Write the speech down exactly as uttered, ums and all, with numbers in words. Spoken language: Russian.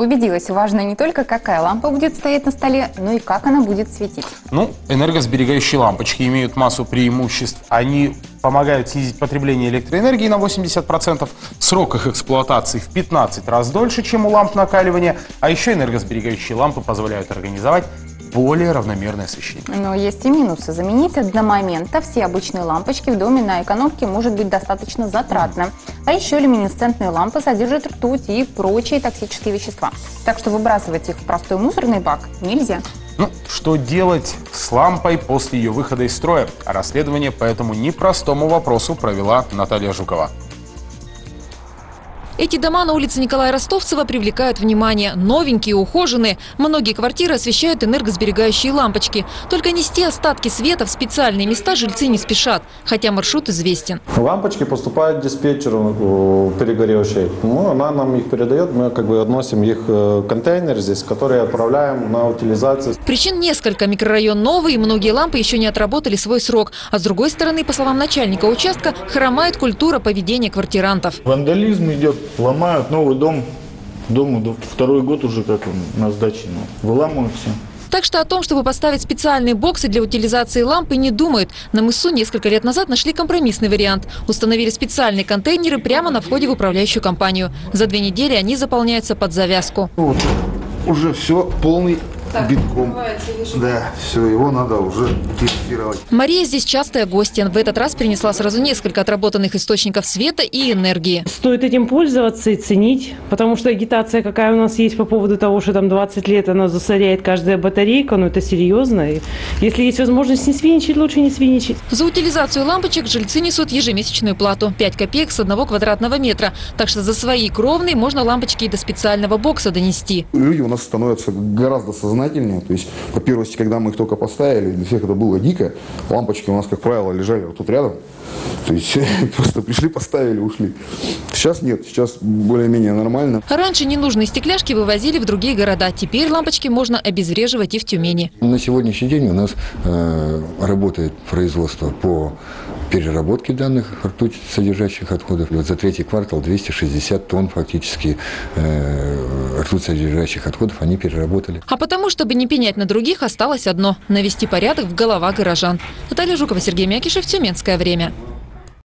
Убедилась, важно не только какая лампа будет стоять на столе, но и как она будет светить. Ну, энергосберегающие лампочки имеют массу преимуществ. Они помогают снизить потребление электроэнергии на восемьдесят процентов, срок их эксплуатации в пятнадцать раз дольше, чем у ламп накаливания, а еще энергосберегающие лампы позволяют организовать более равномерное освещение. Но есть и минусы. Заменить одномоментно все обычные лампочки в доме на экономке может быть достаточно затратно. А еще люминесцентные лампы содержат ртуть и прочие токсические вещества. Так что выбрасывать их в простой мусорный бак нельзя. Ну, что делать с лампой после ее выхода из строя? Расследование по этому непростому вопросу провела Наталья Жукова. Эти дома на улице Николая Ростовцева привлекают внимание. Новенькие, ухоженные. Многие квартиры освещают энергосберегающие лампочки. Только нести остатки света в специальные места жильцы не спешат, хотя маршрут известен. Лампочки поступают диспетчеру перегоревшей. Ну, она нам их передает, мы как бы относим их в контейнер здесь, который отправляем на утилизацию. Причин несколько. Микрорайон новый, и многие лампы еще не отработали свой срок. А с другой стороны, по словам начальника участка, хромает культура поведения квартирантов. Вандализм идет. Ломают новый дом, дому второй год уже, как он на сдаче, выламывают все. Так что о том, чтобы поставить специальные боксы для утилизации лампы, не думают. На мысу несколько лет назад нашли компромиссный вариант. Установили специальные контейнеры прямо на входе в управляющую компанию. За две недели они заполняются под завязку. Вот, уже все, полный битком. Да, все, его надо уже тестировать. Мария здесь частая гостья. В этот раз принесла сразу несколько отработанных источников света и энергии. Стоит этим пользоваться и ценить, потому что агитация, какая у нас есть по поводу того, что там двадцать лет она засоряет каждая батарейка, ну это серьезно. И если есть возможность не свиничать, лучше не свиничать. За утилизацию лампочек жильцы несут ежемесячную плату – пять копеек с одного квадратного метра. Так что за свои кровные можно лампочки и до специального бокса донести. Люди у нас становятся гораздо сознательными. То есть, по первости, когда мы их только поставили, для всех это было дико. Лампочки у нас, как правило, лежали вот тут рядом. То есть, просто пришли, поставили, ушли. Сейчас нет, сейчас более-менее нормально. Раньше ненужные стекляшки вывозили в другие города. Теперь лампочки можно обезвреживать и в Тюмени. На сегодняшний день у нас э, работает производство по переработке данных ртуть содержащих отходов. Вот за третий квартал двести шестьдесят тонн фактически э, ртуть содержащих отходов они переработали. А потому, чтобы не пенять на других, осталось одно – навести порядок в головах горожан. Наталья Жукова, Сергей Мякишев, Тюменское время.